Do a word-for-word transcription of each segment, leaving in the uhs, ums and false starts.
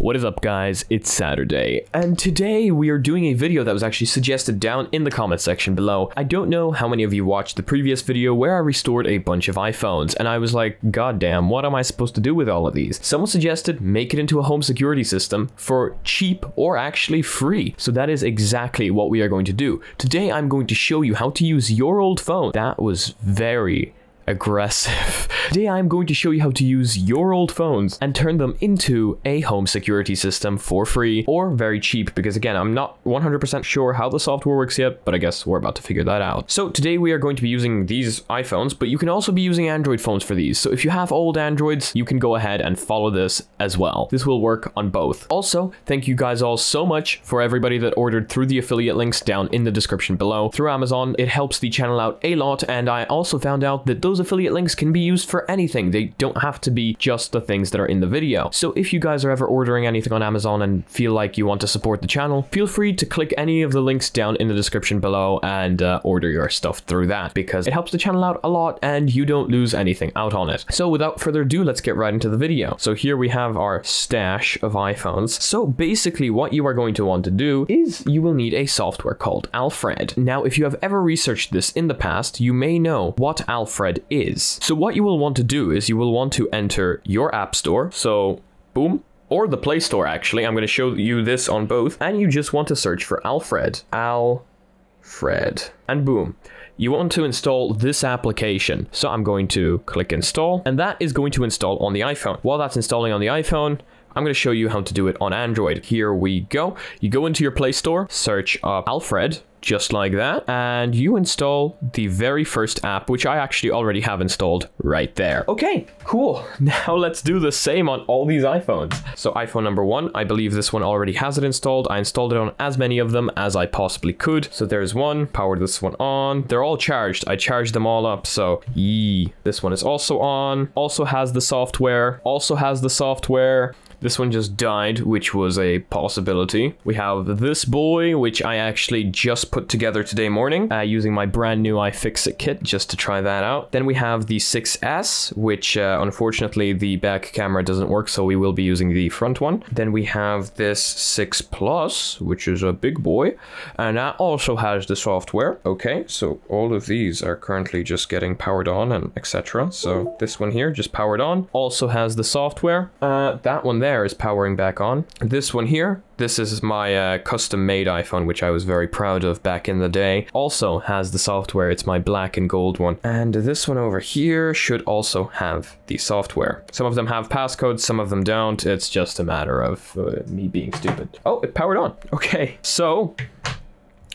What is up, guys? It's Saturday, and today we are doing a video that was actually suggested down in the comment section below. I don't know how many of you watched the previous video where I restored a bunch of iPhones, and I was like, god damn, what am I supposed to do with all of these? Someone suggested make it into a home security system for cheap or actually free. So that is exactly what we are going to do. Today I'm going to show you how to use your old phone. That was very aggressive. Today I'm going to show you how to use your old phones and turn them into a home security system for free or very cheap, because again, I'm not one hundred percent sure how the software works yet, but I guess we're about to figure that out. So today we are going to be using these iPhones, but you can also be using Android phones for these. So if you have old Androids, you can go ahead and follow this as well. This will work on both. Also, thank you guys all so much for everybody that ordered through the affiliate links down in the description below through Amazon. It helps the channel out a lot, and I also found out that those affiliate links can be used for anything. They don't have to be just the things that are in the video. So if you guys are ever ordering anything on Amazon and feel like you want to support the channel, feel free to click any of the links down in the description below and uh, order your stuff through that, because it helps the channel out a lot and you don't lose anything out on it. So without further ado, let's get right into the video. So here we have our stash of iPhones. So basically what you are going to want to do is you will need a software called Alfred. Now, if you have ever researched this in the past, you may know what Alfred is. So what you will want to do is you will want to enter your app store. So boom, or the Play Store, actually. I'm going to show you this on both. And you just want to search for Alfred. Alfred. And boom, you want to install this application. So I'm going to click install, and that is going to install on the iPhone. While that's installing on the iPhone, I'm going to show you how to do it on Android. Here we go. You go into your Play Store, search up Alfred, just like that, and you install the very first app, which I actually already have installed right there. Okay, cool. Now let's do the same on all these iPhones. So iPhone number one, I believe this one already has it installed. I installed it on as many of them as I possibly could. So there's one, power this one on. They're all charged. I charged them all up. So yee. This one is also on, also has the software, also has the software. This one just died, which was a possibility. We have this boy, which I actually just put together today morning uh, using my brand new iFixit kit just to try that out. Then we have the six S, which uh, unfortunately the back camera doesn't work, so we will be using the front one. Then we have this six Plus, which is a big boy, and that also has the software. Okay, so all of these are currently just getting powered on and et cetera. So this one here just powered on, also has the software. Uh, that one there is powering back on. This one here, this is my uh, custom-made iPhone, which I was very proud of back in the day. Also has the software. It's my black and gold one. And this one over here should also have the software. Some of them have passcodes, some of them don't. It's just a matter of uh, me being stupid. Oh, it powered on. Okay, so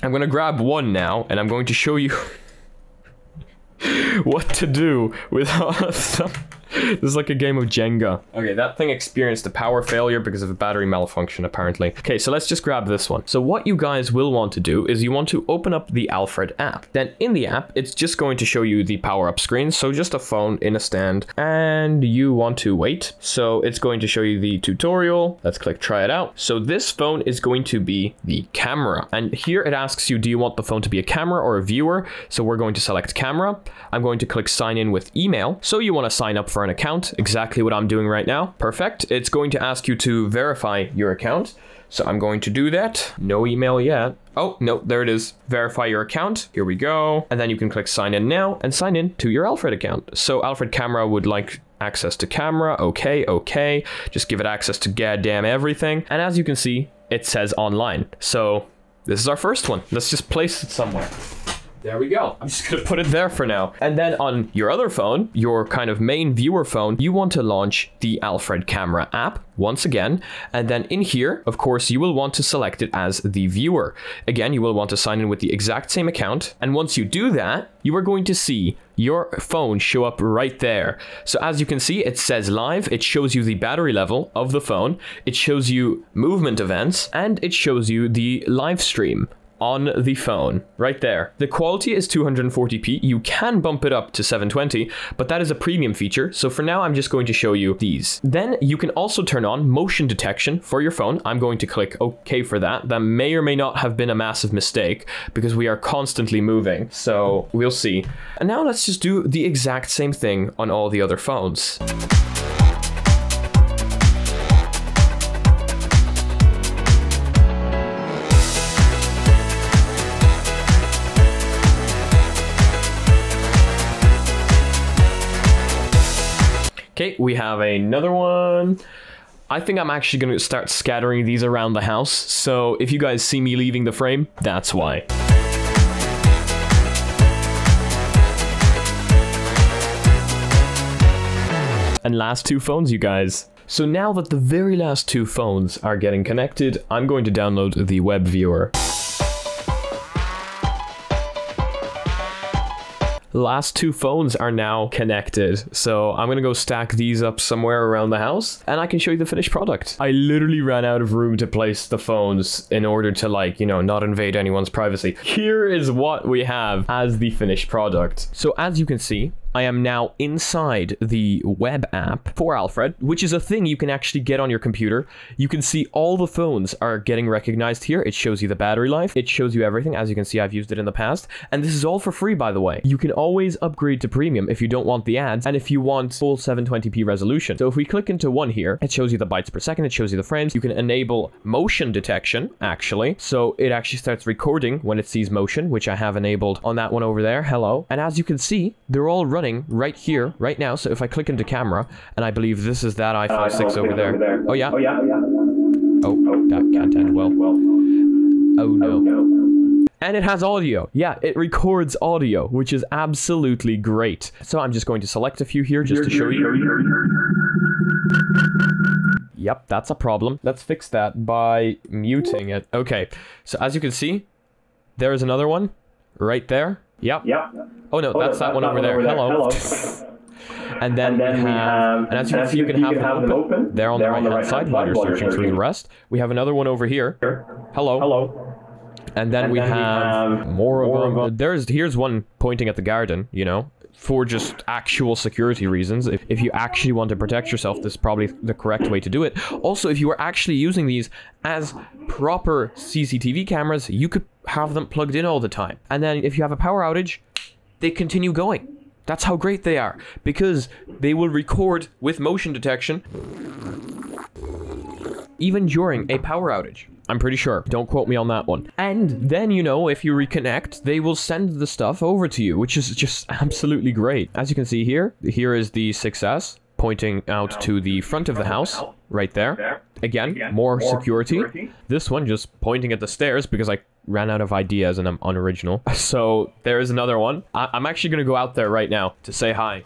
I'm gonna grab one now, and I'm going to show you what to do with all of them. This is like a game of Jenga. Okay, that thing experienced a power failure because of a battery malfunction, apparently. Okay, so let's just grab this one. So what you guys will want to do is you want to open up the Alfred app. Then in the app, it's just going to show you the power-up screen. So just a phone in a stand, and you want to wait. So it's going to show you the tutorial. Let's click try it out. So this phone is going to be the camera. And here it asks you, do you want the phone to be a camera or a viewer? So we're going to select camera. I'm going to click sign in with email. So you want to sign up for an account, exactly what I'm doing right now. Perfect. It's going to ask you to verify your account. So I'm going to do that. No email yet. Oh, no, there it is. Verify your account. Here we go. And then you can click sign in now and sign in to your Alfred account. So Alfred camera would like access to camera. Okay, okay. Just give it access to goddamn everything. And as you can see, it says online. So this is our first one. Let's just place it somewhere. There we go. I'm just gonna put it there for now. And then on your other phone, your kind of main viewer phone, you want to launch the Alfred camera app once again. And then in here, of course, you will want to select it as the viewer. Again, you will want to sign in with the exact same account. And once you do that, you are going to see your phone show up right there. So as you can see, it says live. It shows you the battery level of the phone. It shows you movement events, and it shows you the live stream on the phone right there. The quality is two hundred forty p. You can bump it up to seven twenty, but that is a premium feature. So for now, I'm just going to show you these. Then you can also turn on motion detection for your phone. I'm going to click OK for that. That may or may not have been a massive mistake because we are constantly moving. So we'll see. And now let's just do the exact same thing on all the other phones. Okay, we have another one. I think I'm actually going to start scattering these around the house, so if you guys see me leaving the frame, that's why. And last two phones, you guys. So now that the very last two phones are getting connected, I'm going to download the web viewer. Last two phones are now connected. So I'm gonna go stack these up somewhere around the house and I can show you the finished product. I literally ran out of room to place the phones in order to, like, you know, not invade anyone's privacy. Here is what we have as the finished product. So as you can see, I am now inside the web app for Alfred, which is a thing you can actually get on your computer. You can see all the phones are getting recognized here. It shows you the battery life. It shows you everything. As you can see, I've used it in the past. And this is all for free, by the way. You can always upgrade to premium if you don't want the ads and if you want full seven twenty p resolution. So if we click into one here, it shows you the bytes per second. It shows you the frames. You can enable motion detection, actually. So it actually starts recording when it sees motion, which I have enabled on that one over there. Hello. And as you can see, they're all running right here, right now. So if I click into camera, and I believe this is that iPhone uh, six over there. over there. Oh yeah. Oh yeah. Oh, oh that yeah, can't end well. well. Oh no. Oh, no. And it has audio. Yeah, it records audio, which is absolutely great. So I'm just going to select a few here just to show you. Yep, that's a problem. Let's fix that by muting it. Okay. So as you can see, there is another one right there. Yep. Yep. Oh no, oh, that's no, that, that one over there. Over there. Hello. Hello. And then, and then we have, and as you can see, you can have them open. They're on the right-hand side while you're searching through the rest. We have another one over here. Hello. Hello. And then we have more of them. There's here's one pointing at the garden. You know, for just actual security reasons. If, if you actually want to protect yourself, this is probably the correct way to do it. Also, if you were actually using these as proper C C T V cameras, you could have them plugged in all the time. And then if you have a power outage, they continue going. That's how great they are, because they will record with motion detection even during a power outage. I'm pretty sure. Don't quote me on that one. And then, you know, if you reconnect, they will send the stuff over to you, which is just absolutely great. As you can see here, here is the six S pointing out to the front of the house right there. Again, more security. This one just pointing at the stairs because I ran out of ideas and I'm unoriginal. So there is another one. I I'm actually going to go out there right now to say hi.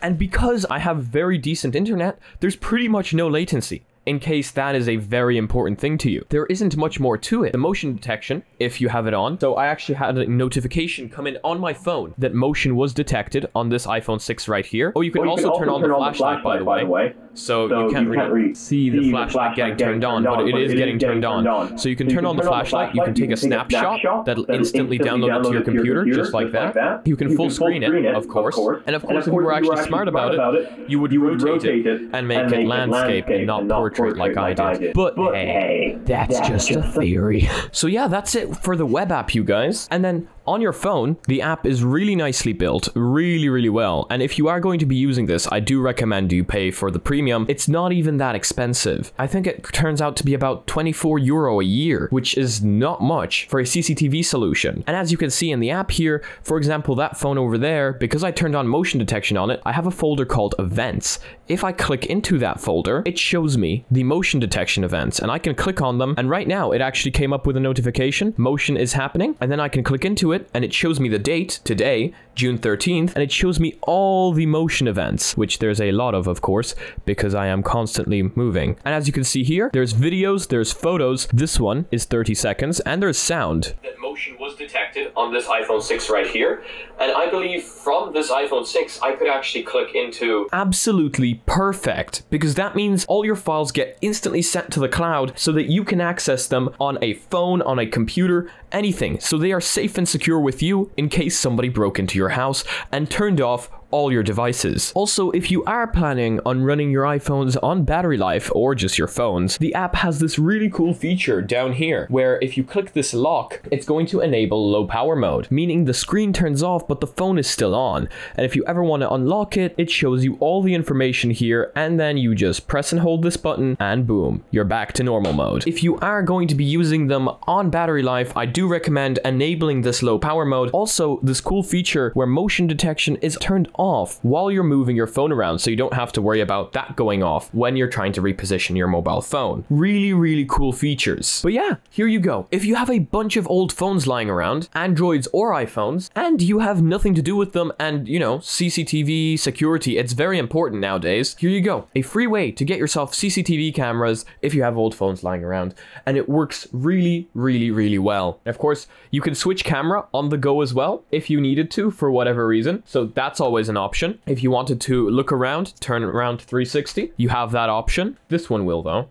And because I have very decent internet, there's pretty much no latency. In case that is a very important thing to you. There isn't much more to it. The motion detection, if you have it on. So I actually had a notification come in on my phone that motion was detected on this iPhone six right here. Oh, you can, oh, you also, can also turn on turn the flashlight, by the way. By the way. So, so you can't, you can't really see the flashlight, flashlight getting, getting turned on, but it, but it is getting, getting turned on. on. So you can so turn, you can on, turn the on the flashlight, you can take a snapshot, snapshot that'll instantly download it to your computer, computer just like that. that. You can you full can screen, screen it, of course. course. And of course, and if you were actually smart about it, you would rotate it and make it landscape and not portrait like I did. But hey, that's just a theory. So yeah, that's it for the web app, you guys. And then on your phone, the app is really nicely built, really, really well. And if you are going to be using this, I do recommend you pay for the premium. It's not even that expensive. I think it turns out to be about twenty-four euro a year, which is not much for a C C T V solution. And as you can see in the app here, for example, that phone over there, because I turned on motion detection on it, I have a folder called events. If I click into that folder, it shows me the motion detection events and I can click on them. And right now it actually came up with a notification. Motion is happening. And then I can click into it. It, and it shows me the date today, June thirteenth, and it shows me all the motion events, which there's a lot of, of course, because I am constantly moving. And as you can see here, there's videos, there's photos. This one is thirty seconds, and there's sound. That motion was detected on this iPhone six right here, and I believe from this iPhone six, I could actually click into... Absolutely perfect, because that means all your files get instantly sent to the cloud so that you can access them on a phone, on a computer, anything. So they are safe and secure. With you in case somebody broke into your house and turned off all your devices. Also, if you are planning on running your iPhones on battery life or just your phones, the app has this really cool feature down here where if you click this lock, it's going to enable low power mode, meaning the screen turns off but the phone is still on. And if you ever want to unlock it, it shows you all the information here and then you just press and hold this button and boom, you're back to normal mode. If you are going to be using them on battery life, I do recommend enabling this low power mode. Also, this cool feature where motion detection is turned off while you're moving your phone around, so you don't have to worry about that going off when you're trying to reposition your mobile phone. Really, really cool features. But yeah, here you go. If you have a bunch of old phones lying around, Androids or iPhones, and you have nothing to do with them, and you know, C C T V, security, it's very important nowadays. Here you go. A free way to get yourself C C T V cameras if you have old phones lying around, and it works really, really, really well. Of course, you can switch camera on the go as well if you needed to for whatever reason. So that's always an option. If you wanted to look around, turn around three sixty, you have that option. This one will though.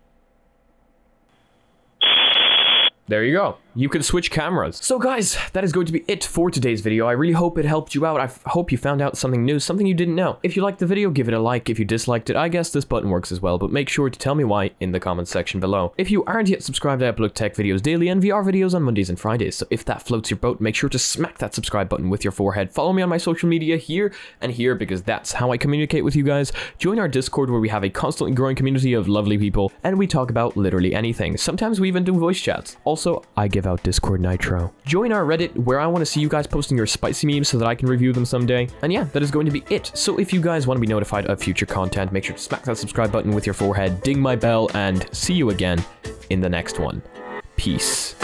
There you go. You can switch cameras. So guys, that is going to be it for today's video. I really hope it helped you out. I hope you found out something new, something you didn't know. If you liked the video, give it a like. If you disliked it, I guess this button works as well, but make sure to tell me why in the comments section below. If you aren't yet subscribed, I upload tech videos daily and V R videos on Mondays and Fridays. So if that floats your boat, make sure to smack that subscribe button with your forehead. Follow me on my social media here and here, because that's how I communicate with you guys. Join our Discord, where we have a constantly growing community of lovely people and we talk about literally anything. Sometimes we even do voice chats. Also, I give out Discord Nitro. Join our Reddit, where I want to see you guys posting your spicy memes so that I can review them someday. And yeah, that is going to be it. So if you guys want to be notified of future content, make sure to smack that subscribe button with your forehead, ding my bell, and see you again in the next one. Peace.